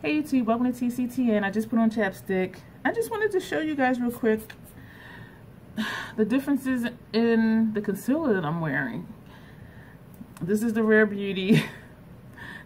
Hey YouTube, welcome to TCTN. I just put on ChapStick. I just wanted to show you guys real quick the differences in the concealer that I'm wearing. This is the Rare Beauty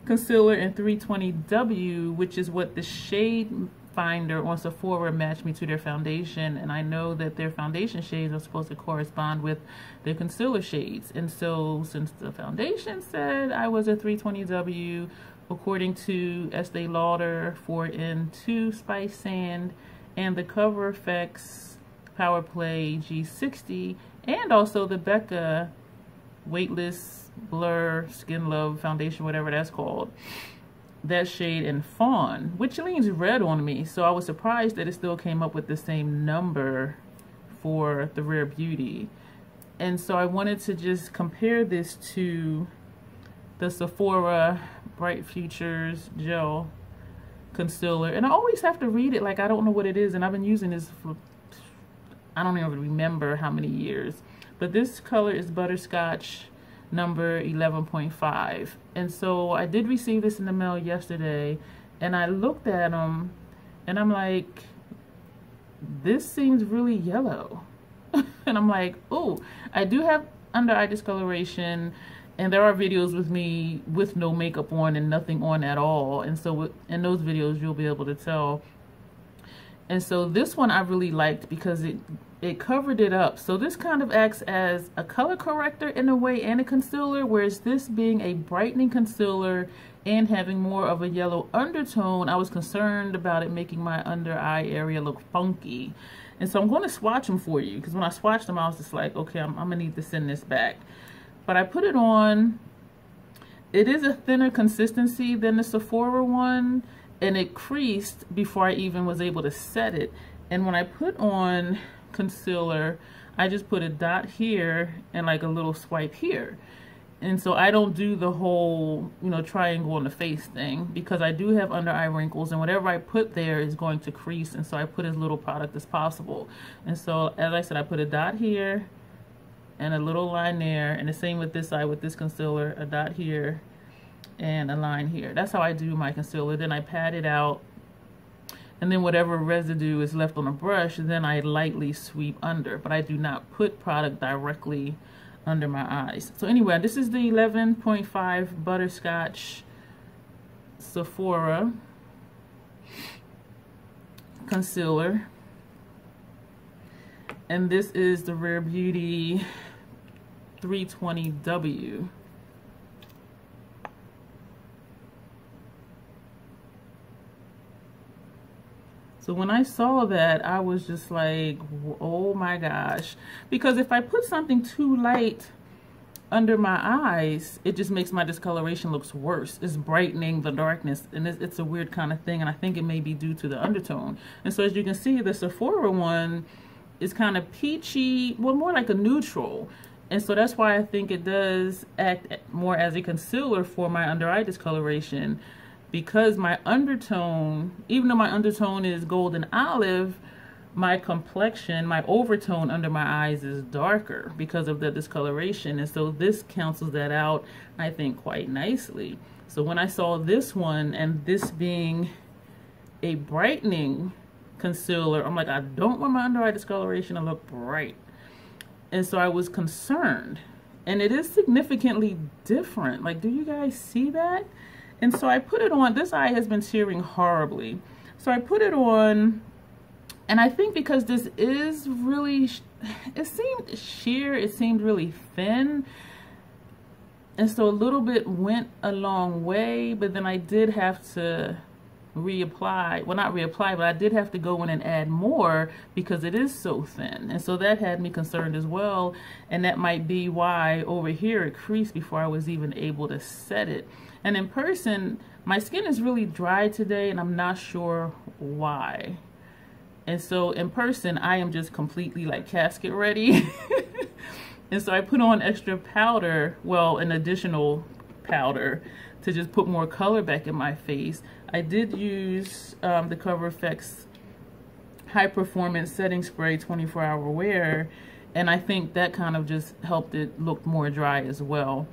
concealer in 320W, which is what the shade finder on Sephora matched me to their foundation, and I know that their foundation shades are supposed to correspond with their concealer shades. And so since the foundation said I was a 320W, according to Estee Lauder 4N2 Spice Sand and the Cover FX Power Play G60, and also the Becca Weightless Blur Skin Love Foundation, whatever that's called, that shade in Fawn, which leans red on me, so I was surprised that it still came up with the same number for the Rare Beauty. And so I wanted to just compare this to the Sephora Bright Future Gel Concealer, and I always have to read it like I don't know what it is, and I've been using this for I don't even remember how many years, but this color is Butterscotch number 11.5, and so I did receive this in the mail yesterday, and I looked at them and I'm like, this seems really yellow and I'm like, oh, I do have under eye discoloration. And there are videos with me with no makeup on and nothing on at all. And so in those videos, you'll be able to tell. And so this one I really liked because it covered it up. So this kind of acts as a color corrector in a way and a concealer, whereas this being a brightening concealer and having more of a yellow undertone, I was concerned about it making my under eye area look funky. And so I'm going to swatch them for you, because when I swatched them, I was just like, okay, I'm going to need to send this back. But I put it on. It is a thinner consistency than the Sephora one, and it creased before I even was able to set it. And when I put on concealer, I just put a dot here and like a little swipe here. And so I don't do the whole, you know, triangle on the face thing, because I do have under eye wrinkles, and whatever I put there is going to crease, and so I put as little product as possible. And so as I said, I put a dot here and a little line there, and the same with this side with this concealer, a dot here and a line here. That's how I do my concealer. Then I pat it out, and then whatever residue is left on the brush, then I lightly sweep under, but I do not put product directly under my eyes. So anyway, this is the 11.5 Butterscotch Sephora concealer. And this is the Rare Beauty 320W. So when I saw that, I was just like, oh my gosh. Because if I put something too light under my eyes, it just makes my discoloration looks worse. It's brightening the darkness, and it's a weird kind of thing, and I think it may be due to the undertone. And so as you can see, the Sephora one is kind of peachy, well, more like a neutral. And so that's why I think it does act more as a concealer for my under eye discoloration, because my undertone, even though my undertone is golden olive, my complexion, my overtone under my eyes is darker because of the discoloration. And so this cancels that out, I think, quite nicely. So when I saw this one, and this being a brightening concealer, I'm like, I don't want my under eye discoloration to look bright. And so I was concerned, and it is significantly different. Like, do you guys see that? And so I put it on. This eye has been tearing horribly, so I put it on, and I think because this is really, it seemed sheer, it seemed really thin, and so a little bit went a long way. But then I did have to reapply, well, not reapply, but I did have to go in and add more because it is so thin. And so that had me concerned as well, and that might be why over here it creased before I was even able to set it. And in person, my skin is really dry today, and I'm not sure why. And so in person, I am just completely like casket ready and so I put on extra powder, well, an additional powder, to just put more color back in my face. I did use the Cover FX High Performance Setting Spray 24-hour wear, and I think that kind of just helped it look more dry as well.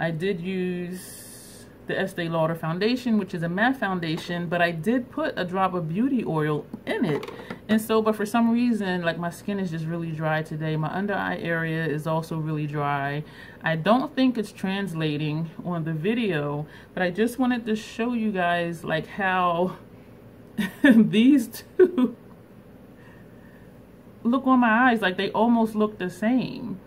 I did use the Estee Lauder foundation, which is a matte foundation, but I did put a drop of beauty oil in it. And so, but for some reason, like my skin is just really dry today. My under eye area is also really dry. I don't think it's translating on the video, but I just wanted to show you guys like how these two look on my eyes. Like they almost look the same.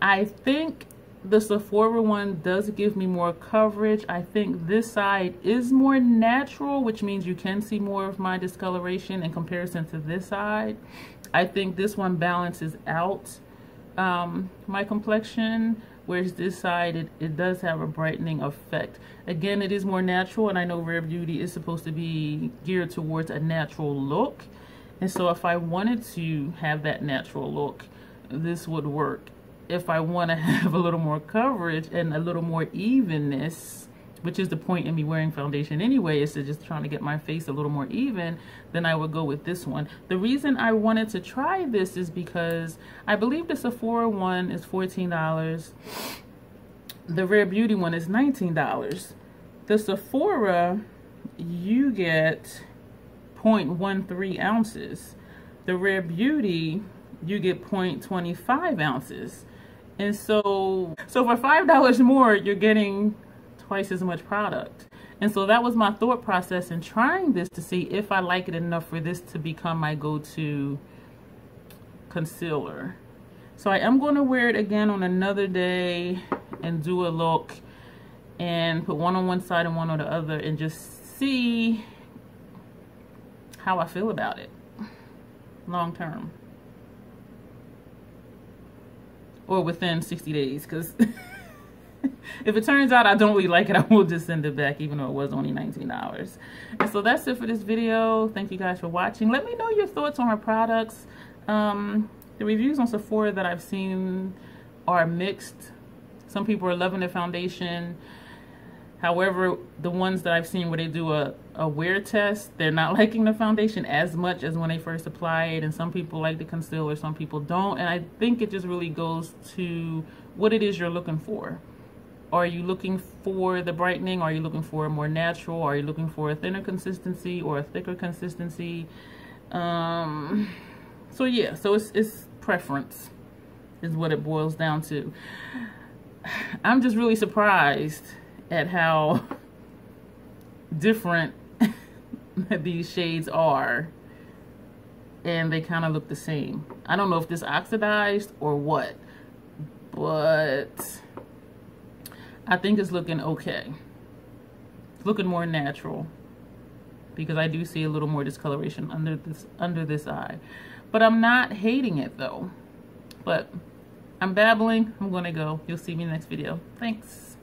I think the Sephora one does give me more coverage. I think this side is more natural, which means you can see more of my discoloration in comparison to this side. I think this one balances out my complexion, whereas this side, it does have a brightening effect. Again, it is more natural, and I know Rare Beauty is supposed to be geared towards a natural look. And so if I wanted to have that natural look, this would work. If I want to have a little more coverage and a little more evenness, which is the point in me wearing foundation anyway, is to just trying to get my face a little more even, then I would go with this one. The reason I wanted to try this is because I believe the Sephora one is $14. The Rare Beauty one is $19. The Sephora, you get 0.13 ounces. The Rare Beauty, you get 0.25 ounces. And so for $5 more, you're getting twice as much product. And so that was my thought process in trying this to see if I like it enough for this to become my go-to concealer. So I am going to wear it again on another day and do a look and put one on one side and one on the other and just see how I feel about it long term. Or within 60 days, because if it turns out I don't really like it, I will just send it back, even though it was only $19. And so that's it for this video. Thank you guys for watching. Let me know your thoughts on our products. The reviews on Sephora that I've seen are mixed. Some people are loving the foundation. However, the ones that I've seen where they do a wear test, they're not liking the foundation as much as when they first apply it. And some people like the concealer, some people don't. And I think it just really goes to what it is you're looking for. Are you looking for the brightening? Are you looking for a more natural? Are you looking for a thinner consistency or a thicker consistency? So yeah, so it's preference is what it boils down to. I'm just really surprised at how different these shades are, and they kind of look the same. I don't know if this oxidized or what, but I think it's looking okay. It's looking more natural because I do see a little more discoloration under this eye, but I'm not hating it though. But I'm babbling. I'm gonna go. You'll see me in the next video. Thanks.